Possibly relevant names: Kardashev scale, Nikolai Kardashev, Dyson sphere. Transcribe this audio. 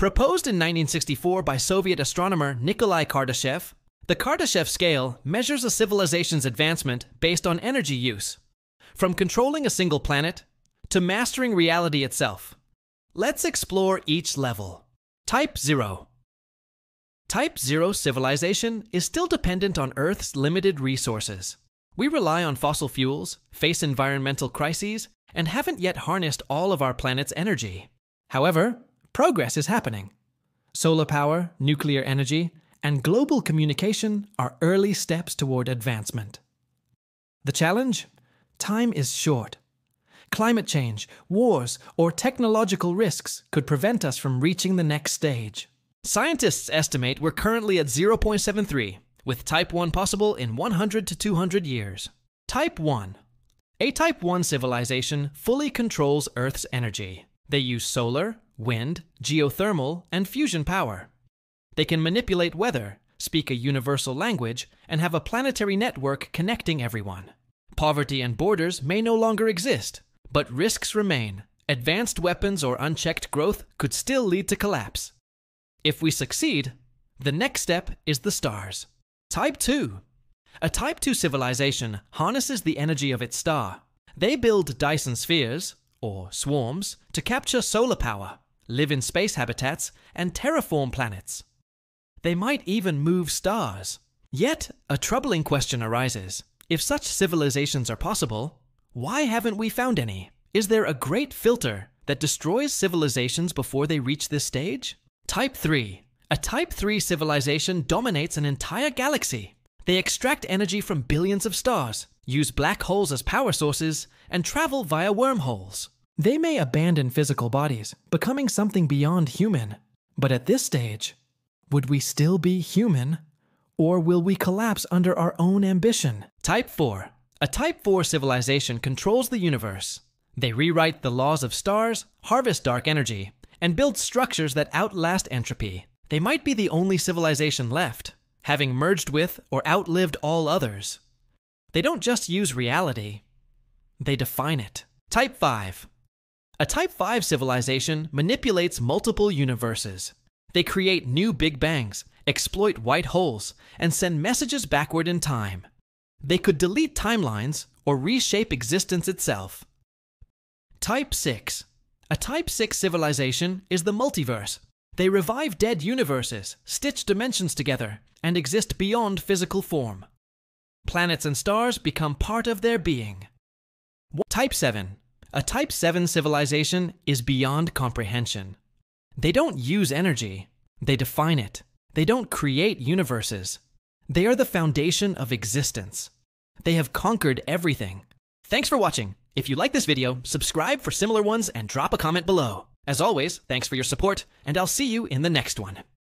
Proposed in 1964 by Soviet astronomer Nikolai Kardashev, the Kardashev scale measures a civilization's advancement based on energy use, from controlling a single planet to mastering reality itself. Let's explore each level. Type 0. Type 0 civilization is still dependent on Earth's limited resources. We rely on fossil fuels, face environmental crises, and haven't yet harnessed all of our planet's energy. However, progress is happening. Solar power, nuclear energy, and global communication are early steps toward advancement. The challenge? Time is short. Climate change, wars, or technological risks could prevent us from reaching the next stage. Scientists estimate we're currently at 0.73, with Type 1 possible in 100 to 200 years. Type 1. A Type 1 civilization fully controls Earth's energy. They use solar, wind, geothermal, and fusion power. They can manipulate weather, speak a universal language, and have a planetary network connecting everyone. Poverty and borders may no longer exist, but risks remain. Advanced weapons or unchecked growth could still lead to collapse. If we succeed, the next step is the stars. Type 2. A Type 2 civilization harnesses the energy of its star. They build Dyson spheres, or swarms, to capture solar power, live in space habitats, and terraform planets. They might even move stars. Yet, a troubling question arises. If such civilizations are possible, why haven't we found any? Is there a great filter that destroys civilizations before they reach this stage? Type 3. A Type 3 civilization dominates an entire galaxy. They extract energy from billions of stars, use black holes as power sources, and travel via wormholes. They may abandon physical bodies, becoming something beyond human. But at this stage, would we still be human, or will we collapse under our own ambition? Type 4. A Type 4 civilization controls the universe. They rewrite the laws of stars, harvest dark energy, and build structures that outlast entropy. They might be the only civilization left, having merged with or outlived all others. They don't just use reality, they define it. Type 5. A Type 5 civilization manipulates multiple universes. They create new Big Bangs, exploit white holes, and send messages backward in time. They could delete timelines or reshape existence itself. Type 6. A Type 6 civilization is the multiverse. They revive dead universes, stitch dimensions together, and exist beyond physical form. Planets and stars become part of their being. Type 7. A Type 7 civilization is beyond comprehension. They don't use energy. They define it. They don't create universes. They are the foundation of existence. They have conquered everything. Thanks for watching. If you like this video, subscribe for similar ones and drop a comment below. As always, thanks for your support, and I'll see you in the next one.